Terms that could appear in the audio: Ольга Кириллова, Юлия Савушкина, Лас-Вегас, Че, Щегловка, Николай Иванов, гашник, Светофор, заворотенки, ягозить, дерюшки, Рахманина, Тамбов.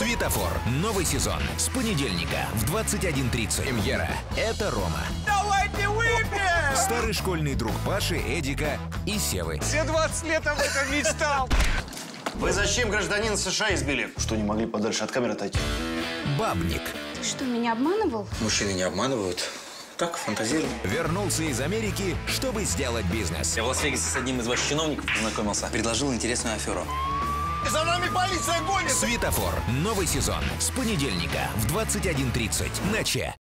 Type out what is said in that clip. Светофор. Новый сезон. С понедельника в 21:30. Премьера. Это Рома. Давайте выпьем! Старый школьный друг Паши, Эдика и Севы. Все 20 лет об этом мечтал. Вы зачем гражданин США избили? Что, не могли подальше от камеры отойти? Бабник. Ты что, меня обманывал? Мужчины не обманывают. Так, фантазировал. Вернулся из Америки, чтобы сделать бизнес. Я в Лас-Вегасе с одним из ваших чиновников познакомился. Предложил интересную аферу. За нами полиция гонится! Светофор. Новый сезон. С понедельника в 21:30 на Че.